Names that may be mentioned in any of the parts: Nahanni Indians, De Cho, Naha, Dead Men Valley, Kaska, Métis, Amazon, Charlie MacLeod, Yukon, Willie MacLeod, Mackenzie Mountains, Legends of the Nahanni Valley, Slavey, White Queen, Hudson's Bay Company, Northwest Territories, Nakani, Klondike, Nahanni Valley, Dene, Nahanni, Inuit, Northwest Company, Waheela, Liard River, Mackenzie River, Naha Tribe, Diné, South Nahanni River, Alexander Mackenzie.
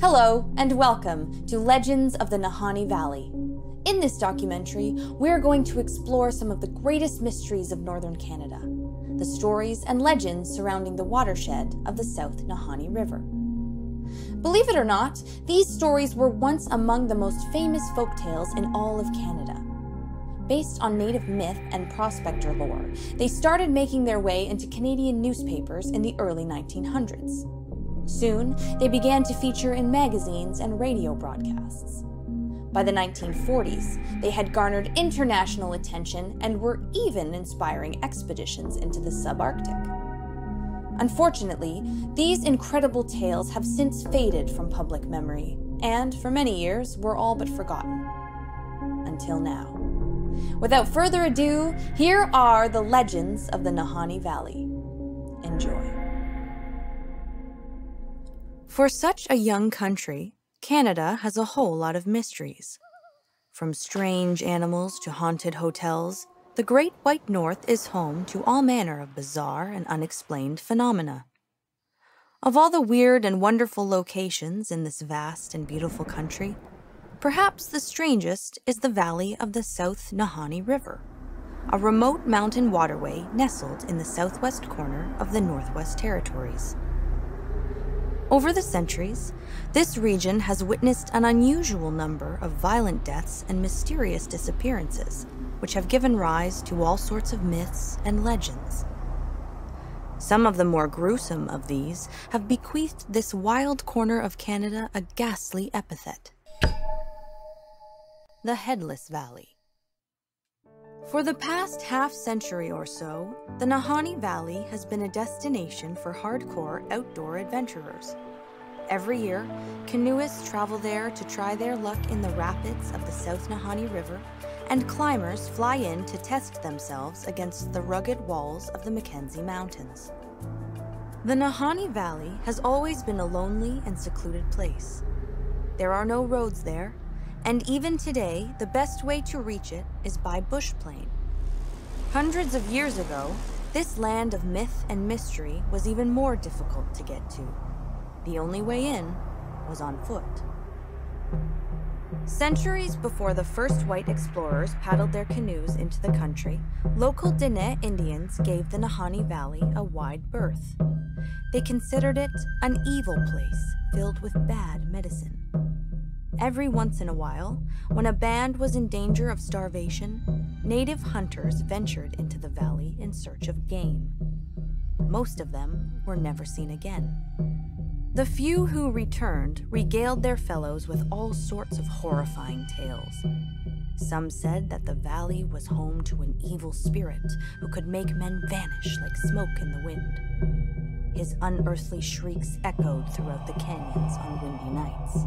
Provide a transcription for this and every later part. Hello and welcome to Legends of the Nahanni Valley. In this documentary, we're going to explore some of the greatest mysteries of northern Canada, the stories and legends surrounding the watershed of the South Nahanni River. Believe it or not, these stories were once among the most famous folktales in all of Canada. Based on native myth and prospector lore, they started making their way into Canadian newspapers in the early 1900s. Soon, they began to feature in magazines and radio broadcasts. By the 1940s, they had garnered international attention and were even inspiring expeditions into the subarctic. Unfortunately, these incredible tales have since faded from public memory, and for many years were all but forgotten. Until now. Without further ado, here are the legends of the Nahanni Valley. Enjoy. For such a young country, Canada has a whole lot of mysteries. From strange animals to haunted hotels, the Great White North is home to all manner of bizarre and unexplained phenomena. Of all the weird and wonderful locations in this vast and beautiful country, perhaps the strangest is the valley of the South Nahanni River, a remote mountain waterway nestled in the southwest corner of the Northwest Territories. Over the centuries, this region has witnessed an unusual number of violent deaths and mysterious disappearances, which have given rise to all sorts of myths and legends. Some of the more gruesome of these have bequeathed this wild corner of Canada a ghastly epithet: the Headless Valley. For the past half-century or so, the Nahanni Valley has been a destination for hardcore outdoor adventurers. Every year, canoeists travel there to try their luck in the rapids of the South Nahanni River, and climbers fly in to test themselves against the rugged walls of the Mackenzie Mountains. The Nahanni Valley has always been a lonely and secluded place. There are no roads there, and even today, the best way to reach it is by bushplane. Hundreds of years ago, this land of myth and mystery was even more difficult to get to. The only way in was on foot. Centuries before the first white explorers paddled their canoes into the country, local Dene Indians gave the Nahanni Valley a wide berth. They considered it an evil place filled with bad medicine. Every once in a while, when a band was in danger of starvation, native hunters ventured into the valley in search of game. Most of them were never seen again. The few who returned regaled their fellows with all sorts of horrifying tales. Some said that the valley was home to an evil spirit who could make men vanish like smoke in the wind. His unearthly shrieks echoed throughout the canyons on windy nights.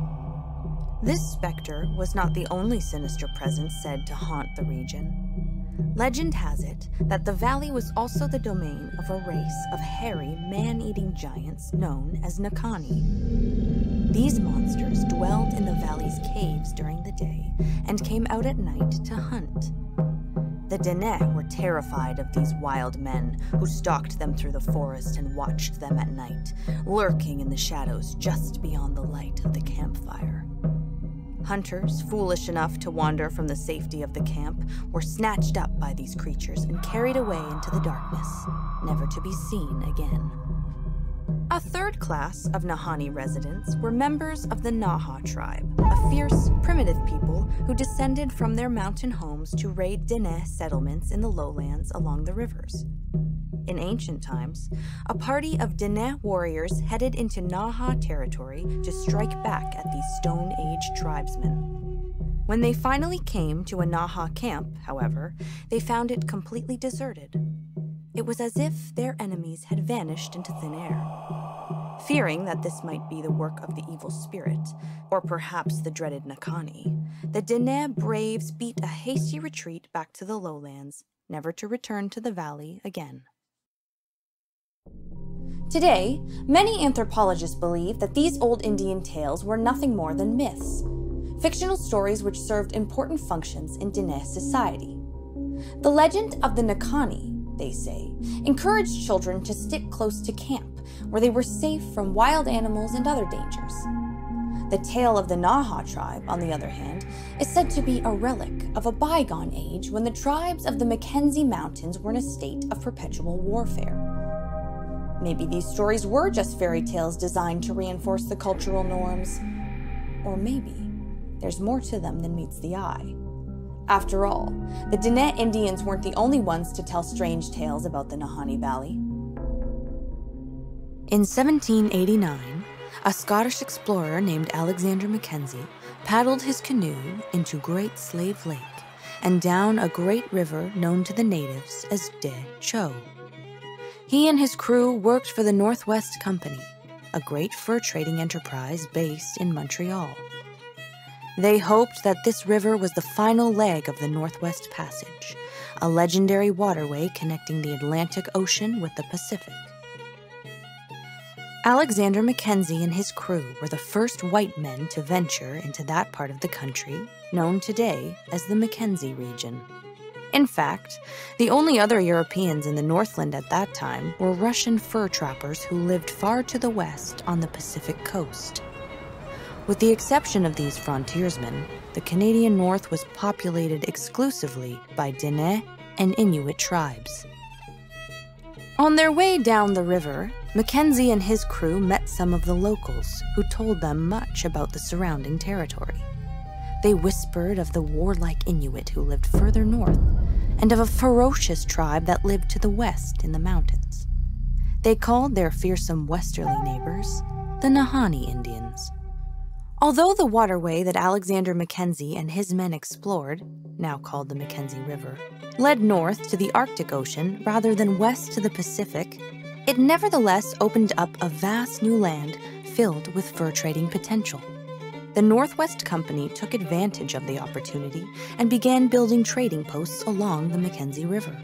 This specter was not the only sinister presence said to haunt the region. Legend has it that the valley was also the domain of a race of hairy, man-eating giants known as Nakani. These monsters dwelled in the valley's caves during the day and came out at night to hunt. The Dene were terrified of these wild men who stalked them through the forest and watched them at night, lurking in the shadows just beyond the light of the campfire. Hunters, foolish enough to wander from the safety of the camp, were snatched up by these creatures and carried away into the darkness, never to be seen again. A third class of Nahanni residents were members of the Naha tribe, a fierce, primitive people who descended from their mountain homes to raid Diné settlements in the lowlands along the rivers. In ancient times, a party of Dene warriors headed into Naha territory to strike back at these Stone Age tribesmen. When they finally came to a Naha camp, however, they found it completely deserted. It was as if their enemies had vanished into thin air. Fearing that this might be the work of the evil spirit, or perhaps the dreaded Nakani, the Dene braves beat a hasty retreat back to the lowlands, never to return to the valley again. Today, many anthropologists believe that these old Indian tales were nothing more than myths, fictional stories which served important functions in Diné society. The legend of the Nakani, they say, encouraged children to stick close to camp, where they were safe from wild animals and other dangers. The tale of the Naha tribe, on the other hand, is said to be a relic of a bygone age when the tribes of the Mackenzie Mountains were in a state of perpetual warfare. Maybe these stories were just fairy tales designed to reinforce the cultural norms. Or maybe there's more to them than meets the eye. After all, the Dene Indians weren't the only ones to tell strange tales about the Nahanni Valley. In 1789, a Scottish explorer named Alexander Mackenzie paddled his canoe into Great Slave Lake and down a great river known to the natives as De Cho. He and his crew worked for the Northwest Company, a great fur trading enterprise based in Montreal. They hoped that this river was the final leg of the Northwest Passage, a legendary waterway connecting the Atlantic Ocean with the Pacific. Alexander Mackenzie and his crew were the first white men to venture into that part of the country, known today as the Mackenzie region. In fact, the only other Europeans in the Northland at that time were Russian fur trappers who lived far to the west on the Pacific coast. With the exception of these frontiersmen, the Canadian North was populated exclusively by Diné and Inuit tribes. On their way down the river, Mackenzie and his crew met some of the locals who told them much about the surrounding territory. They whispered of the warlike Inuit who lived further north and of a ferocious tribe that lived to the west in the mountains. They called their fearsome westerly neighbors the Nahanni Indians. Although the waterway that Alexander Mackenzie and his men explored, now called the Mackenzie River, led north to the Arctic Ocean rather than west to the Pacific, it nevertheless opened up a vast new land filled with fur trading potential. The Northwest Company took advantage of the opportunity and began building trading posts along the Mackenzie River.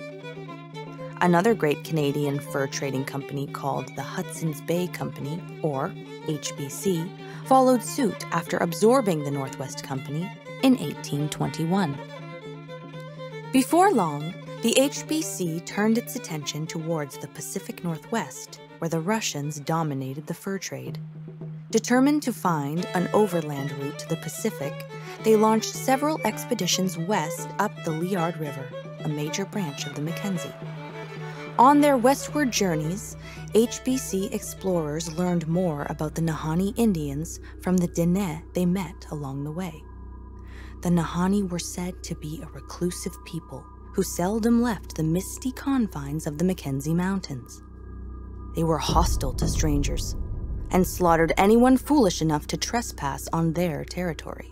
Another great Canadian fur trading company called the Hudson's Bay Company, or HBC, followed suit after absorbing the Northwest Company in 1821. Before long, the HBC turned its attention towards the Pacific Northwest, where the Russians dominated the fur trade. Determined to find an overland route to the Pacific, they launched several expeditions west up the Liard River, a major branch of the Mackenzie. On their westward journeys, HBC explorers learned more about the Nahanni Indians from the Dene they met along the way. The Nahanni were said to be a reclusive people who seldom left the misty confines of the Mackenzie Mountains. They were hostile to strangers and slaughtered anyone foolish enough to trespass on their territory.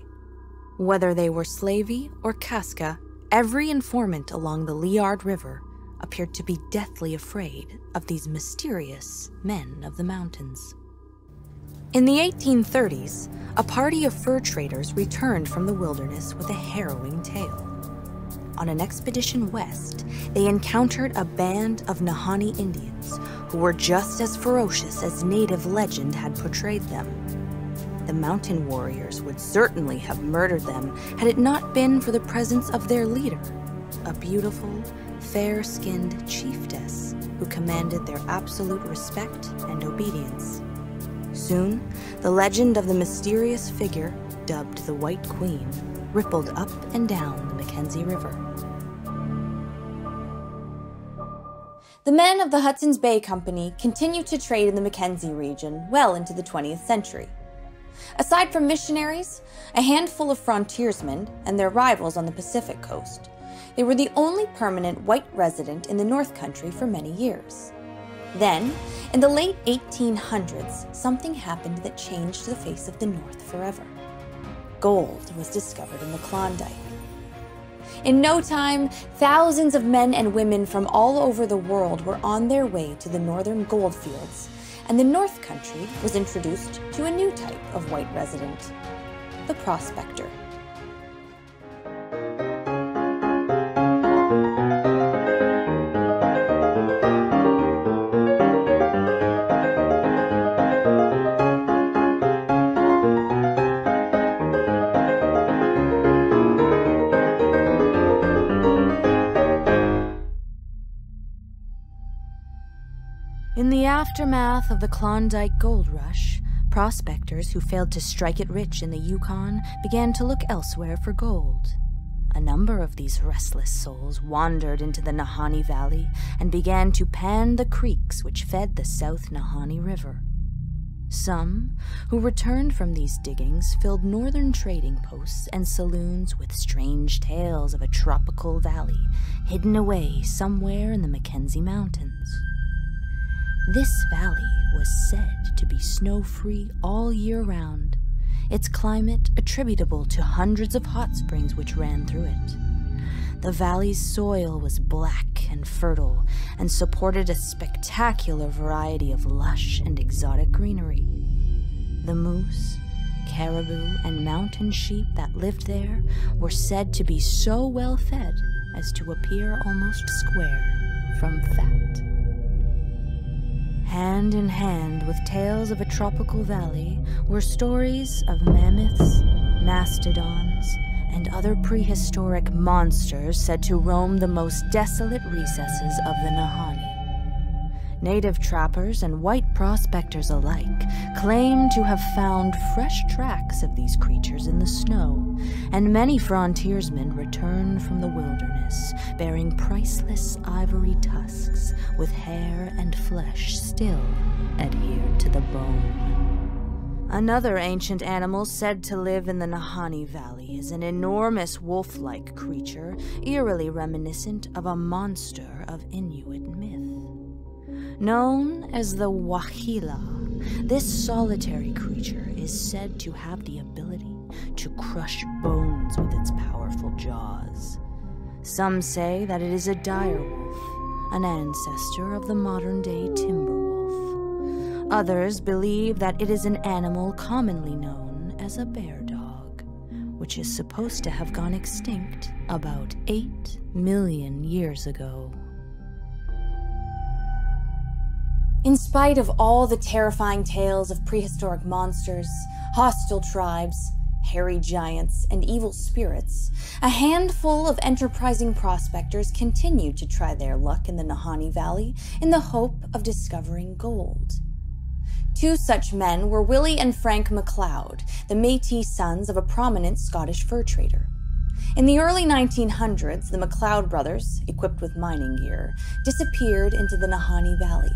Whether they were Slavey or Kaska, every informant along the Liard River appeared to be deathly afraid of these mysterious men of the mountains. In the 1830s, a party of fur traders returned from the wilderness with a harrowing tale. On an expedition west, they encountered a band of Nahanni Indians who were just as ferocious as native legend had portrayed them. The mountain warriors would certainly have murdered them had it not been for the presence of their leader, a beautiful, fair-skinned chiefess who commanded their absolute respect and obedience. Soon, the legend of the mysterious figure, dubbed the White Queen, rippled up and down the Mackenzie River. The men of the Hudson's Bay Company continued to trade in the Mackenzie region well into the 20th century. Aside from missionaries, a handful of frontiersmen and their rivals on the Pacific coast, they were the only permanent white resident in the North Country for many years. Then, in the late 1800s, something happened that changed the face of the North forever. Gold was discovered in the Klondike. In no time, thousands of men and women from all over the world were on their way to the northern gold fields, and the North Country was introduced to a new type of white resident, the prospector. In the aftermath of the Klondike gold rush, Prospectors who failed to strike it rich in the Yukon began to look elsewhere for gold. A number of these restless souls wandered into the Nahanni Valley and began to pan the creeks which fed the South Nahanni River. Some, who returned from these diggings, filled northern trading posts and saloons with strange tales of a tropical valley hidden away somewhere in the Mackenzie Mountains. This valley was said to be snow-free all year round, its climate attributable to hundreds of hot springs which ran through it. The valley's soil was black and fertile and supported a spectacular variety of lush and exotic greenery. The moose, caribou, and mountain sheep that lived there were said to be so well fed as to appear almost square from fat. Hand in hand with tales of a tropical valley were stories of mammoths, mastodons, and other prehistoric monsters said to roam the most desolate recesses of the Nahanni. Native trappers and white prospectors alike claimed to have found fresh tracks of these creatures in the snow, and many frontiersmen returned from the wilderness bearing priceless ivory tusks with hair and flesh still adhered to the bone. Another ancient animal said to live in the Nahanni Valley is an enormous wolf-like creature, eerily reminiscent of a monster of Inuit myth. Known as the Waheela, this solitary creature is said to have the ability to crush bones with its powerful jaws. Some say that it is a direwolf, an ancestor of the modern-day timber. Others believe that it is an animal commonly known as a bear dog, which is supposed to have gone extinct about 8 million years ago. In spite of all the terrifying tales of prehistoric monsters, hostile tribes, hairy giants, and evil spirits, a handful of enterprising prospectors continued to try their luck in the Nahanni Valley in the hope of discovering gold. Two such men were Willie and Frank MacLeod, the Métis sons of a prominent Scottish fur trader. In the early 1900s, the MacLeod brothers, equipped with mining gear, disappeared into the Nahanni Valley.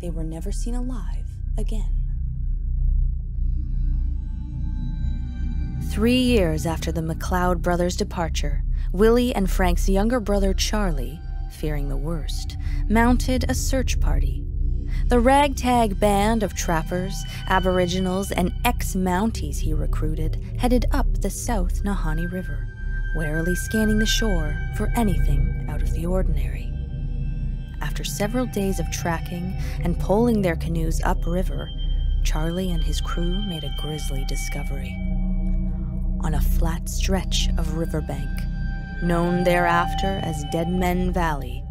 They were never seen alive again. 3 years after the MacLeod brothers' departure, Willie and Frank's younger brother Charlie, fearing the worst, mounted a search party. The ragtag band of trappers, aboriginals, and ex-Mounties he recruited headed up the South Nahanni River, warily scanning the shore for anything out of the ordinary. After several days of tracking and poling their canoes upriver, Charlie and his crew made a grisly discovery. On a flat stretch of riverbank, known thereafter as Dead Men Valley,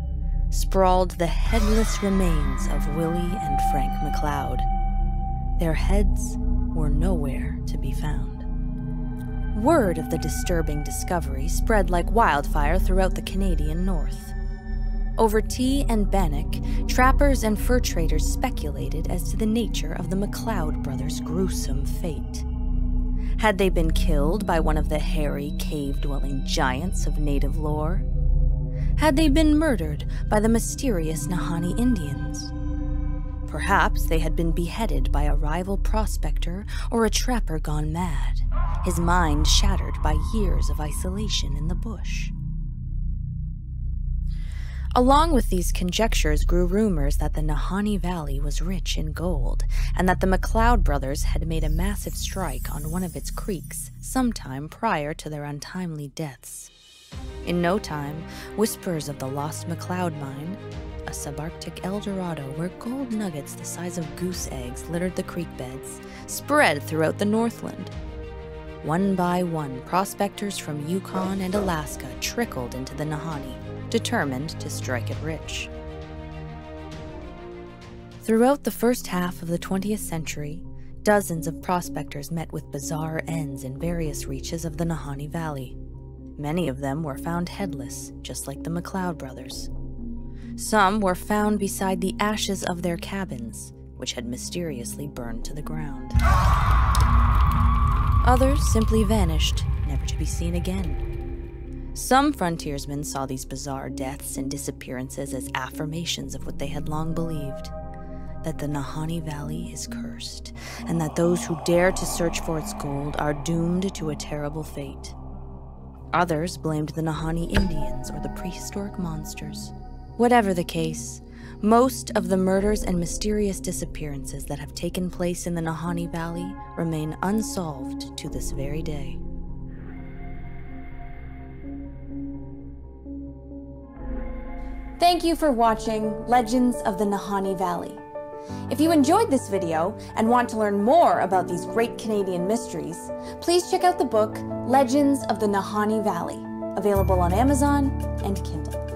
sprawled the headless remains of Willie and Frank MacLeod. Their heads were nowhere to be found. Word of the disturbing discovery spread like wildfire throughout the Canadian North. Over tea and bannock, trappers and fur traders speculated as to the nature of the MacLeod brothers' gruesome fate. Had they been killed by one of the hairy, cave-dwelling giants of native lore? Had they been murdered by the mysterious Nahanni Indians? Perhaps they had been beheaded by a rival prospector or a trapper gone mad, his mind shattered by years of isolation in the bush. Along with these conjectures grew rumors that the Nahanni Valley was rich in gold, and that the MacLeod brothers had made a massive strike on one of its creeks sometime prior to their untimely deaths. In no time, whispers of the lost MacLeod mine, a subarctic El Dorado where gold nuggets the size of goose eggs littered the creek beds, spread throughout the Northland. One by one, prospectors from Yukon and Alaska trickled into the Nahanni, determined to strike it rich. Throughout the first half of the 20th century, dozens of prospectors met with bizarre ends in various reaches of the Nahanni Valley. Many of them were found headless, just like the MacLeod brothers. Some were found beside the ashes of their cabins, which had mysteriously burned to the ground. Others simply vanished, never to be seen again. Some frontiersmen saw these bizarre deaths and disappearances as affirmations of what they had long believed, that the Nahanni Valley is cursed, and that those who dare to search for its gold are doomed to a terrible fate. Others blamed the Nahanni Indians or the prehistoric monsters. Whatever the case, most of the murders and mysterious disappearances that have taken place in the Nahanni Valley remain unsolved to this very day. Thank you for watching Legends of the Nahanni Valley. If you enjoyed this video and want to learn more about these great Canadian mysteries, please check out the book Legends of the Nahanni Valley, available on Amazon and Kindle.